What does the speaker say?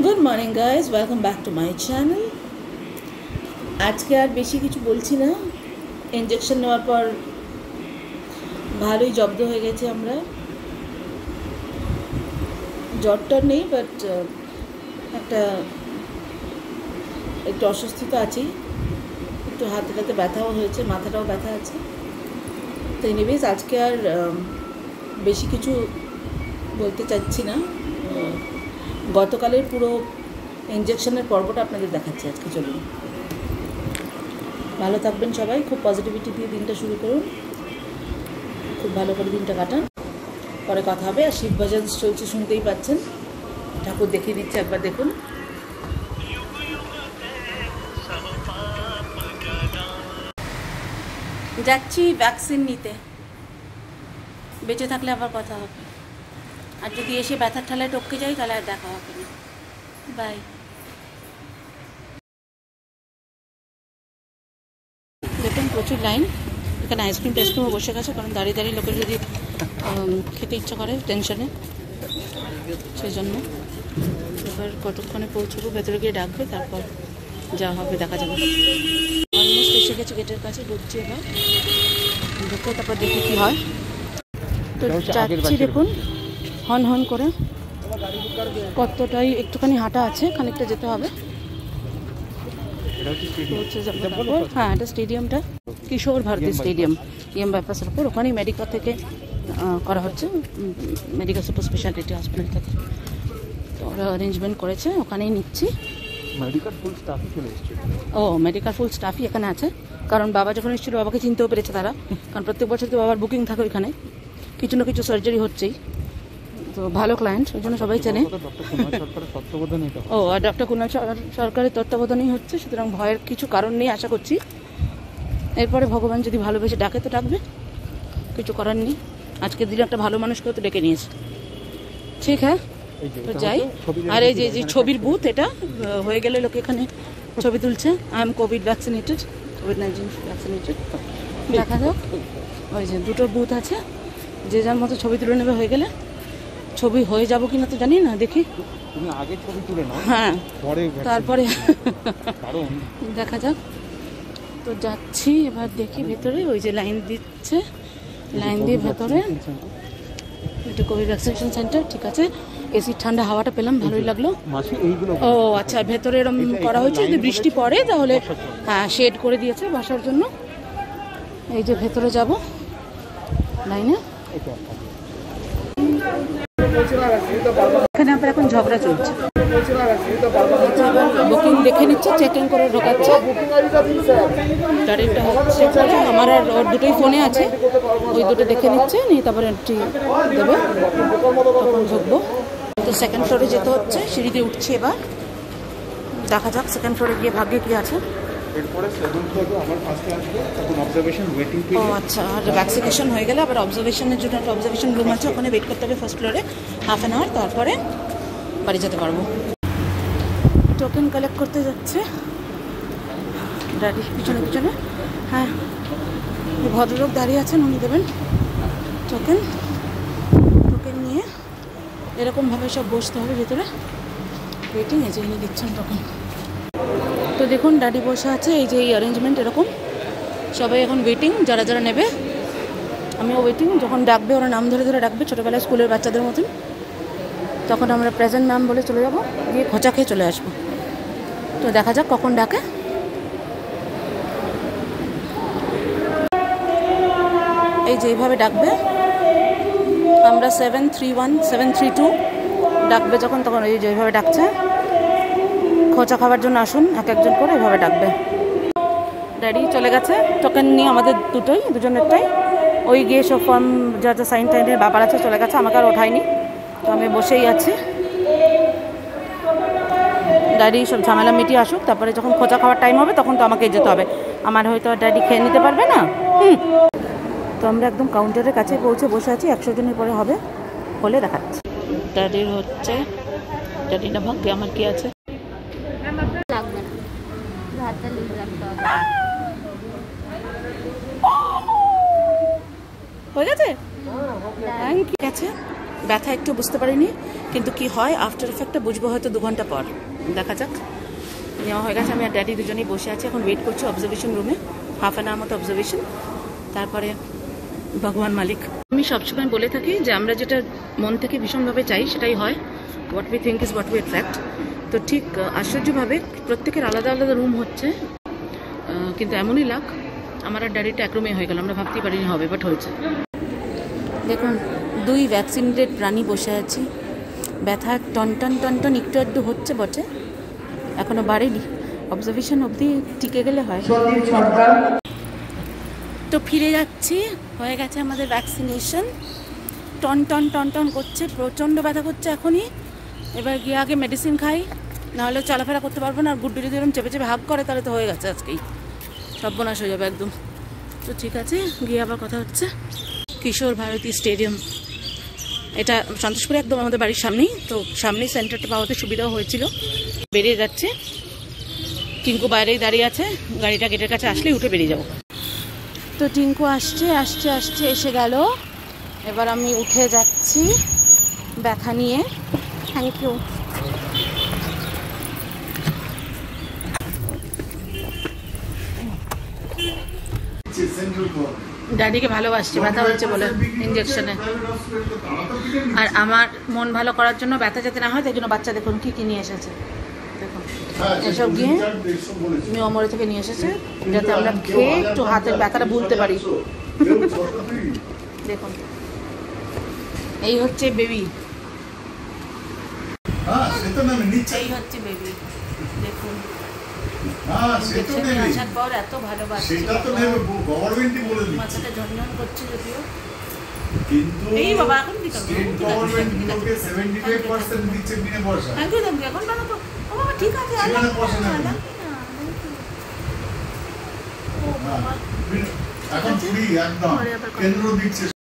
Good morning guys, welcome back to my channel. आज के और बेशी किछु बोलছি না। इंजेक्शन নেওয়ার পর ভালোই জব্দ হয়ে গেছে। আমরা জ্বরটা নেই, বাট একটু অসুস্থ আছি। একটু হাতে ব্যথাও হয়েছে, মাথাটাও ব্যথা আছে। তো এনিওয়েজ আজকে আর বেশি কিছু বলতে চাচ্ছি না। গতকালের পুরো ইনজেকশনের পর্বটা আপনাদের দেখাচ্ছি আজকে। চলুন, ভালো থাকবেন সবাই, খুব পজিটিভিটি দিয়ে দিনটা শুরু করুন, খুব ভালো করে দিনটা কাটান, পরে কথা হবে। আর শিব ভজন চলছে, শুনতেই পাচ্ছেন। ঠাকুর দেখিয়ে দিচ্ছে, একবার দেখুন। যাচ্ছি ভ্যাকসিন নিতে, বেঁচে থাকলে আবার কথা হবে। আর যদি এসে ব্যথার ঠালায় টপকে যাই তাহলে আর দেখা হবে না। বাই। দেখুন প্রচুর লাইন, এখানে আইসক্রিম টাইসক্রিমও বসে গেছে, কারণ দাঁড়িয়ে দাঁড়িয়ে লোকের যদি খেতে ইচ্ছা করে টেনশনে, সেই জন্য। এবার কতক্ষণে পৌঁছবো, ভেতরে গিয়ে ডাকবে, তারপর যা হবে দেখা যাবে। অলমোস্ট এসে গেছে, গেটের কাছে ঢুকছি। এবার ঢুকে তারপর দেখি কী হয়। তো চাচ্ছি দেখুন হন হন করে, কতটাই একটুখানি হাঁটা আছে, খানিকটা যেতে হবে। হ্যাঁ, এটা স্টেডিয়ামটা কিশোর ভারতী স্টেডিয়াম, ইএম বাইপাসের উপর। ওখানেই মেডিকা থেকে করা হচ্ছে, মেডিকা সুপার স্পেশালিটি হসপিটাল থেকে। তো ওরা অ্যারেঞ্জমেন্ট করেছে, ওখানেই নিচ্ছি। ও মেডিকা ফুল স্টাফই এখানে আছে, কারণ বাবা যখন এসেছিল বাবাকে চিনতেও পেরেছে তারা, কারণ প্রত্যেক বছর তো বাবার বুকিং থাকে ওইখানে। কিছু না কিছু সার্জারি হচ্ছেই, তো ভালো ক্লায়েন্ট, ওই জন্য সবাই চেনে। ও আর ডক্টর কুণাল সরকারের তত্ত্বাবধানেই হচ্ছে, সুতরাং ভয়ের কিছু কারণ নেই আশা করছি। এরপরে ভগবান যদি ভালোবেসে ডাকে তো ডাকবে, কিছু করার নেই। আজকের দিনে একটা ভালো মানুষকেও তো ডেকে নিয়েছে। ঠিক, হ্যাঁ তো যাই। আর এই যে ছবির বুথ, এটা হয়ে গেলে লোকে এখানে ছবি তুলছে। আই এম কোভিড ভ্যাকসিনেটেড, কোভিড-19 ভ্যাকসিনেটেড। দেখা যাক, ওই যে দুটো বুথ আছে, যে যার মতো ছবি তুলে নেবে। হয়ে গেলে ছবি হয়ে যাবো কিনা তো জানি না, দেখি। তুমি আগে ছবি তুলে নাও, হ্যাঁ পরে, তারপরে দেখা যাক। তো যাচ্ছি এবার, দেখি ভেতরে। ওই যে লাইন দিচ্ছে, লাইন দিয়ে ভেতরে। এটা কোভিড ভ্যাকসিনেশন সেন্টার, ঠিক আছে। এসির ঠান্ডা হাওয়াটা পেলাম, ভালোই লাগলো। ও আচ্ছা, ভেতরে এরকম করা হয়েছে, যদি বৃষ্টি পড়ে তাহলে হ্যাঁ শেড করে দিয়েছে বাসার জন্য। এই যে ভেতরে যাব লাইনে। এখানে আবার এখন ঝগড়া চলছে, বুকিং দেখে নিচ্ছে, চেকিং করে ঢোকাচ্ছে। গাড়িটা হচ্ছে আমার আর ওর দুটোই ফোনে আছে, ওই দুটো দেখে নিচ্ছে, নিয়ে তারপরে এন্ট্রি দেবে, তখন ঢুকবো। তো সেকেন্ড ফ্লোরে যেতে হচ্ছে, সিঁড়িতে উঠছে। এবার দেখা যাক সেকেন্ড ফ্লোরে গিয়ে ভাগ্যে কি আছে। ও আচ্ছা, আর ভ্যাকসিনেশন হয়ে গেলে আবার অবজারভেশনের জন্য একটা অবজারভেশন রুম আছে, ওখানে ওয়েট করতে হবে ফার্স্ট ফ্লোরে হাফ অ্যান আওয়ার, তারপরে বাড়ি যেতে পারবো। টোকেন কালেক্ট করতে যাচ্ছে দাঁড়িয়ে পিছনে পিছনে। হ্যাঁ, ভদ্রলোক দাঁড়িয়ে আছেন, উনি দেবেন টোকেন। টোকেন নিয়ে এরকমভাবে সব বসতে হবে ভেতরে, ওয়েটিং আছে, উনি দিচ্ছেন টোকেন। তো দেখুন দাঁড়ি বসা আছে, এই যে এই অ্যারেঞ্জমেন্ট এরকম। সবাই এখন ওয়েটিং, যারা যারা নেবে। আমিও ওয়েটিং, যখন ডাকবে ওরা নাম ধরে ধরে ডাকবে, ছোটোবেলায় স্কুলের বাচ্চাদের মতন। তখন আমরা প্রেজেন্ট ম্যাম বলে চলে যাব, গিয়ে খোঁচা খেয়ে চলে আসবো। তো দেখা যাক কখন ডাকে। এই যে এইভাবে ডাকবে, আমরা 731, 732 ডাকবে যখন, তখন এই যে এইভাবে ডাকছে। খোঁচা খাওয়ার জন্য আসুন, এক একজন করে এভাবে ডাকবে। ড্যাডি চলে গেছে, টোকেন নিয়ে আমাদের দুজনেরটাই ওই গিয়ে সব ফর্ম যা যা সাইন টাইনের ব্যাপার আছে চলে গেছে, আমাকে আর ওঠায়নি। তো আমি বসেই আছি, ড্যাডি সব ঝামেলা মিটিয়ে আসুক, তারপরে যখন খোঁচা খাওয়ার টাইম হবে তখন তো আমাকেই যেতে হবে। আমার হয়তো ড্যাডি খেয়ে নিতে পারবে না। তো আমরা একদম কাউন্টারের কাছে পৌঁছে বসে আছি, 100 জনের পরে হবে, হলে দেখাচ্ছি। ড্যাডির হচ্ছে, ড্যাডি না ভাগ্যে আমার কি আছে। হয়ে গেছে, থ্যাংক ইউ। ব্যথা একটু বুঝতে পারিনি কিন্তু কি হয় আফটার এফেক্টটা বুঝবো হয়তো 2 ঘন্টা পর দেখা যাক। নেওয়া হয়ে গেছে, আমি আর ড্যাডি দুজনেই বসে আছি, এখন ওয়েট করছি অবজারভেশন রুমে, হাফ অ্যান আওয়ার মতো অবজারভেশন, তারপরে ভগবান মালিক। আমি সবসময় বলে থাকি যে আমরা যেটা মন থেকে ভীষণভাবে চাই সেটাই হয়, what we think is what we attract. তো ঠিক আশ্চর্যভাবে প্রত্যেকের আলাদা আলাদা রুম হচ্ছে, কিন্তু এমনই লাক আমার আর ড্যাডিটা এক রুমে হয়ে গেল, আমরা ভাবতেই পারিনি হবে, বাট হয়েছে। দেখুন দুই ভ্যাকসিনেটেড প্রাণী বসে আছি, ব্যথা টন একটু আধটু হচ্ছে বটে, এখনো বাড়েনি, অবজারভেশন অবধি টিকে গেলে হয়। তো ফিরে যাচ্ছি, হয়ে গেছে আমাদের ভ্যাকসিনেশন, টন করছে, প্রচণ্ড ব্যথা করছে এখনই, এবার গিয়ে আগে মেডিসিন খাই, নাহলে চলাফেরা করতে পারবো না, আর গুড্ডু যদি এরকম চেপে হাগ করে তাহলে তো হয়ে গেছে আজকেই, সর্বনাশ হয়ে যাবে একদম। তো ঠিক আছে, গিয়ে আবার কথা হচ্ছে। কিশোর ভারতী স্টেডিয়াম, এটা সন্তোষপুরে একদম আমাদের বাড়ির সামনেই, তো সামনেই সেন্টারটা পাওয়াতে সুবিধাও হয়েছিল। বেরিয়ে যাচ্ছে, টিঙ্কু বাইরেই দাঁড়িয়ে আছে, গাড়িটা গেটের কাছে আসলেই উঠে বেরিয়ে যাব। তো টিঙ্কু আসছে এসে গেল, এবার আমি উঠে যাচ্ছি ব্যথা নিয়ে। Thank you. ড্যাডিকে ভালোবাসছি, ব্যথা হচ্ছে বলে ইঞ্জেকশনে, আর আমার মন ভালো করার জন্য ব্যথা যাতে না হয় তাই জন্য বাচ্চা দেখুন কি নিয়ে এসেছে, দেখুন এসব গিয়ে মেয়মরে থেকে নিয়ে এসেছে, যাতে আমরা খেয়ে একটু হাতের ব্যথাটা ভুলতে পারি। দেখুন এই হচ্ছে বেবি, এই হচ্ছে বেবি, দেখুন আসার পর এত ভালোবাসছে, মাথাটা ঝনঝন করছে যদিও, কিন্তু এই বাবা এখন কি করবে, এখন ঠিক আছে।